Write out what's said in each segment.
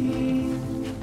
Don't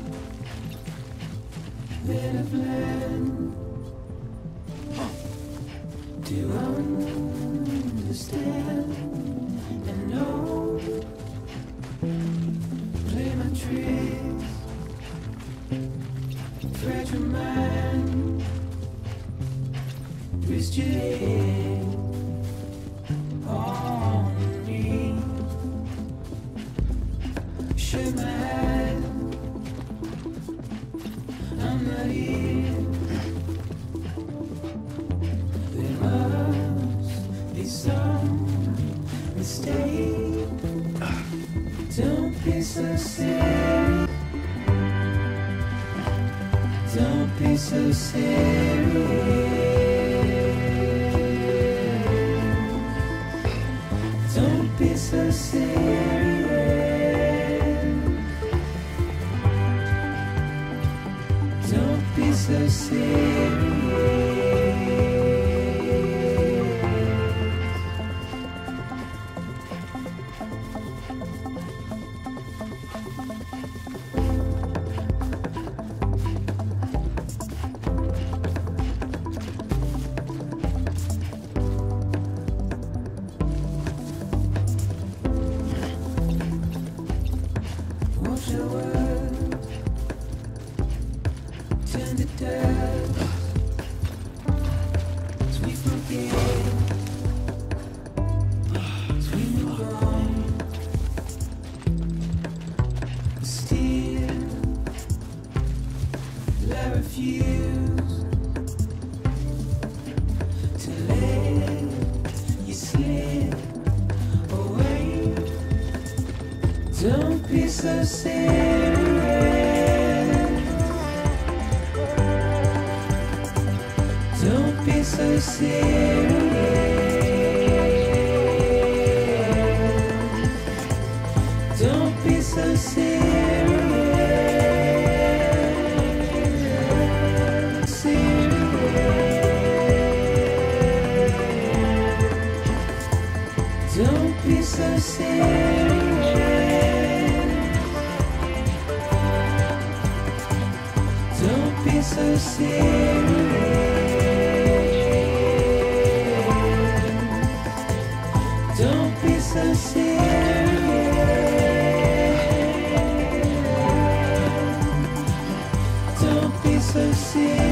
be so serious.